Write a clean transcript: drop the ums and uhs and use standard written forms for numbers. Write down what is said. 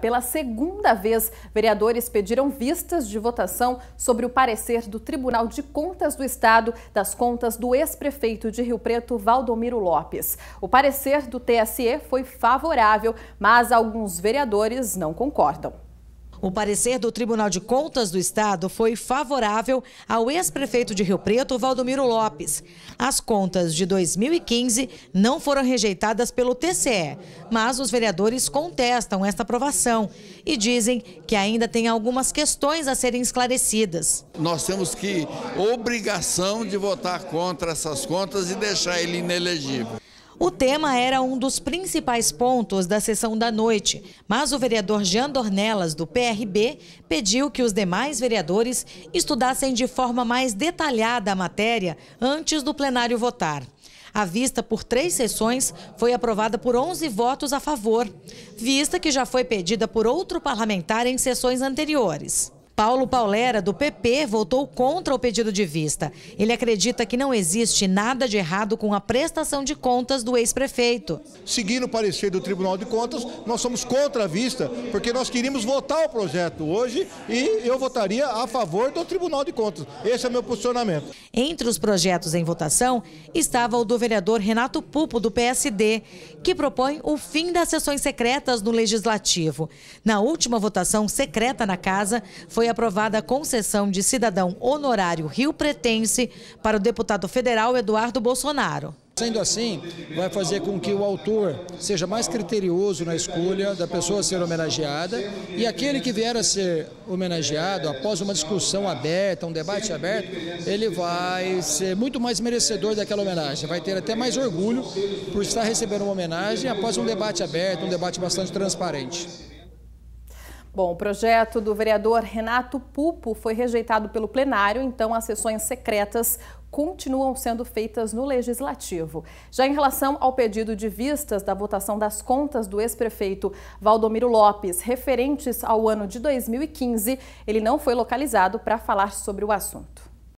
Pela segunda vez, vereadores pediram vistas de votação sobre o parecer do Tribunal de Contas do Estado das contas do ex-prefeito de Rio Preto, Valdomiro Lopes. O parecer do TCE foi favorável, mas alguns vereadores não concordam. O parecer do Tribunal de Contas do Estado foi favorável ao ex-prefeito de Rio Preto, Valdomiro Lopes. As contas de 2015 não foram rejeitadas pelo TCE, mas os vereadores contestam esta aprovação e dizem que ainda tem algumas questões a serem esclarecidas. Nós temos que obrigação de votar contra essas contas e deixar ele inelegível. O tema era um dos principais pontos da sessão da noite, mas o vereador Jean Dornelas, do PRB, pediu que os demais vereadores estudassem de forma mais detalhada a matéria antes do plenário votar. A vista por 3 sessões foi aprovada por 11 votos a favor, vista que já foi pedida por outro parlamentar em sessões anteriores. Paulo Paulera, do PP, votou contra o pedido de vista. Ele acredita que não existe nada de errado com a prestação de contas do ex-prefeito. Seguindo o parecer do Tribunal de Contas, nós somos contra a vista, porque nós queríamos votar o projeto hoje e eu votaria a favor do Tribunal de Contas. Esse é o meu posicionamento. Entre os projetos em votação estava o do vereador Renato Pupo, do PSD, que propõe o fim das sessões secretas no Legislativo. Na última votação secreta na Casa, foi aprovada a concessão de cidadão honorário rio-pretense para o deputado federal Eduardo Bolsonaro. Sendo assim, vai fazer com que o autor seja mais criterioso na escolha da pessoa a ser homenageada e aquele que vier a ser homenageado, após uma discussão aberta, um debate aberto, ele vai ser muito mais merecedor daquela homenagem, vai ter até mais orgulho por estar recebendo uma homenagem após um debate aberto, um debate bastante transparente. Bom, o projeto do vereador Renato Pupo foi rejeitado pelo plenário, então as sessões secretas continuam sendo feitas no Legislativo. Já em relação ao pedido de vistas da votação das contas do ex-prefeito Valdomiro Lopes, referentes ao ano de 2015, ele não foi localizado para falar sobre o assunto.